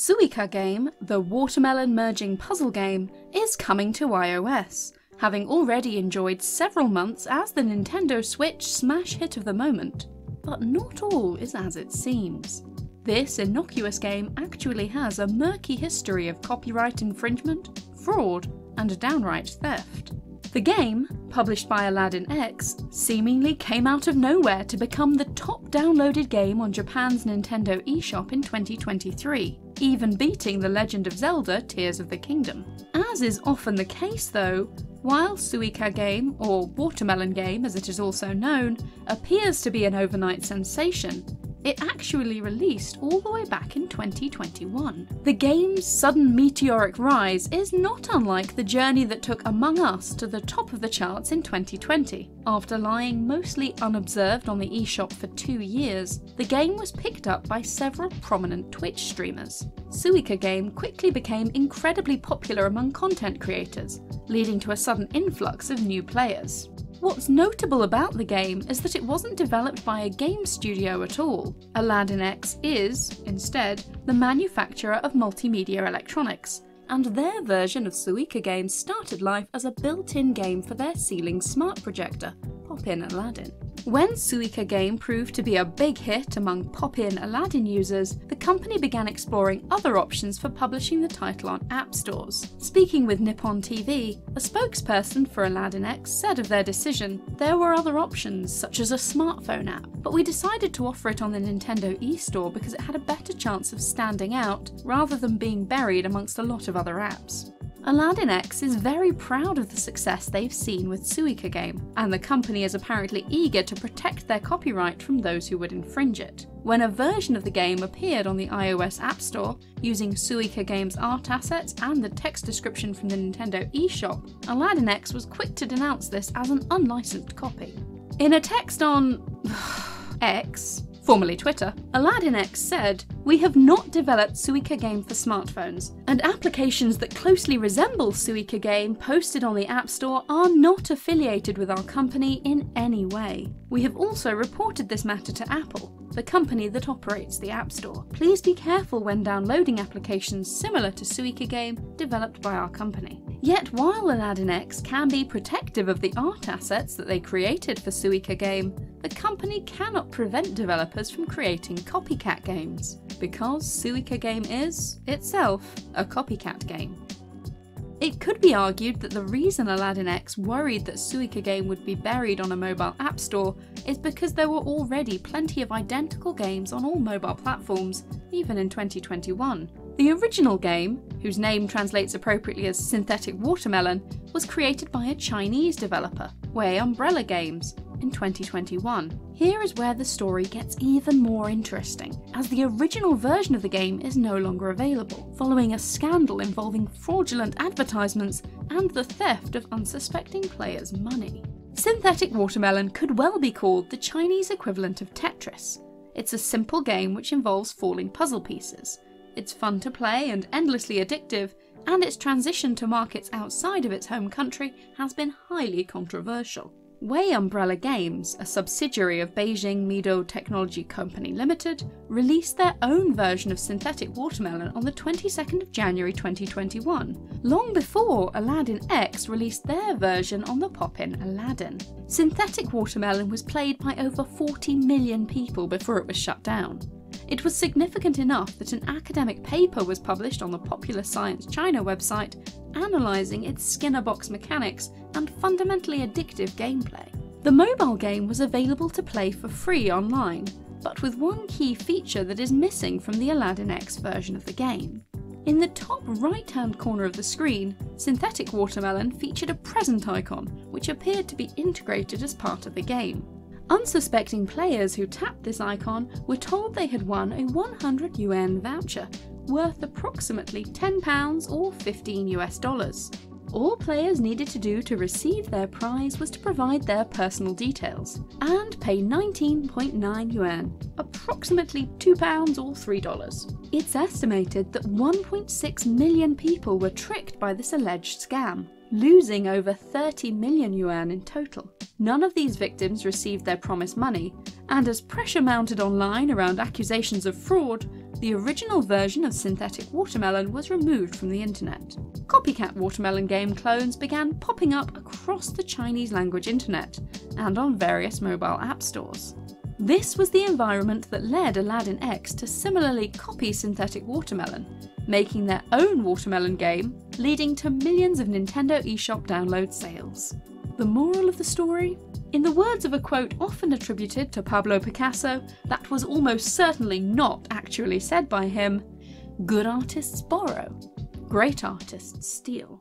Suika Game, the watermelon merging puzzle game, is coming to iOS, having already enjoyed several months as the Nintendo Switch smash hit of the moment. But not all is as it seems. This innocuous game actually has a murky history of copyright infringement, fraud, and a downright theft. The game, published by Aladdin X, seemingly came out of nowhere to become the top downloaded game on Japan's Nintendo eShop in 2023, even beating The Legend of Zelda: Tears of the Kingdom. As is often the case though, while Suika Game, or Watermelon Game as it is also known, appears to be an overnight sensation, it actually released all the way back in 2021. The game's sudden meteoric rise is not unlike the journey that took Among Us to the top of the charts in 2020. After lying mostly unobserved on the eShop for 2 years, the game was picked up by several prominent Twitch streamers. Suika Game quickly became incredibly popular among content creators, leading to a sudden influx of new players. What's notable about the game is that it wasn't developed by a game studio at all. Aladdin X is, instead, the manufacturer of multimedia electronics, and their version of Suika Game started life as a built-in game for their ceiling smart projector, Popin Aladdin. When Suika Game proved to be a big hit among Popin Aladdin users, the company began exploring other options for publishing the title on app stores. Speaking with Nippon TV, a spokesperson for Aladdin X said of their decision, "There were other options, such as a smartphone app, but we decided to offer it on the Nintendo eStore because it had a better chance of standing out rather than being buried amongst a lot of other apps." Aladdin X is very proud of the success they've seen with Suika Game, and the company is apparently eager to protect their copyright from those who would infringe it. When a version of the game appeared on the iOS App Store, using Suika Game's art assets and the text description from the Nintendo eShop, Aladdin X was quick to denounce this as an unlicensed copy. In a text on X, formerly Twitter, Aladdin X said, "We have not developed Suika Game for smartphones, and applications that closely resemble Suika Game posted on the App Store are not affiliated with our company in any way. We have also reported this matter to Apple, the company that operates the App Store. Please be careful when downloading applications similar to Suika Game developed by our company." Yet while Aladdin X can be protective of the art assets that they created for Suika Game, the company cannot prevent developers from creating copycat games, because Suika Game is, itself, a copycat game. It could be argued that the reason Aladdin X worried that Suika Game would be buried on a mobile app store is because there were already plenty of identical games on all mobile platforms, even in 2021. The original game, whose name translates appropriately as Synthetic Watermelon, was created by a Chinese developer, Wei Umbrella Games, in 2021. Here is where the story gets even more interesting, as the original version of the game is no longer available, following a scandal involving fraudulent advertisements and the theft of unsuspecting players' money. Synthetic Watermelon could well be called the Chinese equivalent of Tetris. It's a simple game which involves falling puzzle pieces. It's fun to play and endlessly addictive, and its transition to markets outside of its home country has been highly controversial. Wei Umbrella Games, a subsidiary of Beijing Mido Technology Company Limited, released their own version of Synthetic Watermelon on the 22nd of January 2021, long before Aladdin X released their version on the Popin Aladdin. Synthetic Watermelon was played by over 40 million people before it was shut down. It was significant enough that an academic paper was published on the Popular Science China website analysing its Skinner box mechanics and fundamentally addictive gameplay. The mobile game was available to play for free online, but with one key feature that is missing from the Aladdin X version of the game. In the top right-hand corner of the screen, Synthetic Watermelon featured a present icon, which appeared to be integrated as part of the game. Unsuspecting players who tapped this icon were told they had won a 100 yuan voucher, worth approximately £10 or $15. All players needed to do to receive their prize was to provide their personal details, and pay 19.9 yuan, approximately £2 or $3. It's estimated that 1.6 million people were tricked by this alleged scam, losing over 30 million yuan in total. None of these victims received their promised money, and as pressure mounted online around accusations of fraud, the original version of Synthetic Watermelon was removed from the internet. Copycat watermelon game clones began popping up across the Chinese language internet and on various mobile app stores. This was the environment that led Aladdin X to similarly copy Synthetic Watermelon, making their own watermelon game, leading to millions of Nintendo eShop download sales. The moral of the story? In the words of a quote often attributed to Pablo Picasso, that was almost certainly not actually said by him, "Good artists borrow, great artists steal."